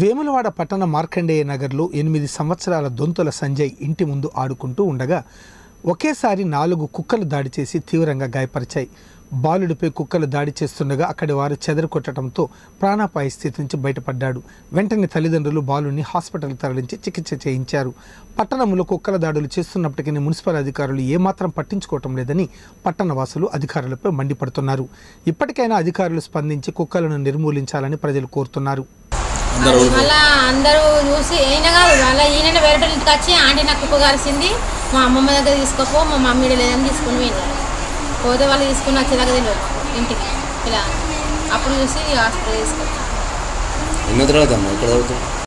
వేములవాడ పట్టణ మార్కండేయ నగర్లో 8 సంవత్సరాల దొంతుల సంజయ్ ఇంటి ముందు ఆడుకుంటూ ఉండగా ఒకేసారి 4 కుక్కలు దాడి చేసి తీవ్రంగా గాయపరిచాయి. బాలుడిపై కుక్కలు దాడి చేస్తుండగా అక్కడి వారు చెదరకొట్టడంతో ప్రాణాపాయ స్థితి నుంచి బయటపడ్డాడు. వెంటనే తల్లిదండ్రులు బాలుడిని హాస్పిటల్ తరలించి చికిత్స చేయించారు. పట్టణంలో కుక్కల దాడులు చేస్తున్నప్పటికీ మున్సిపల్ అధికారులు ఏమాత్రం పట్టించుకోవటం లేదని పట్టణవాసులు అధికారులపై మండిపడుతున్నారు. ఇప్పటికైనా అధికారులు స్పందించి కుక్కలను నిర్మూలించాలని ప్రజలు కోరుతున్నారు. అలా అందరూ చూసి అయినా కాదు, అలా ఈయన వేరే ఇంటికి వచ్చి ఆంటీ నాకు కుక్క కరిసింది, మా అమ్మమ్మ దగ్గర తీసుకోపో, మా మమ్మీ లేదని తీసుకుని వెళ్ళారు. పోతే వాళ్ళు తీసుకుని వచ్చేలాగా తెలియదు ఇంటికి, ఇలా అప్పుడు చూసి హాస్పిటల్ తీసుకొచ్చారు.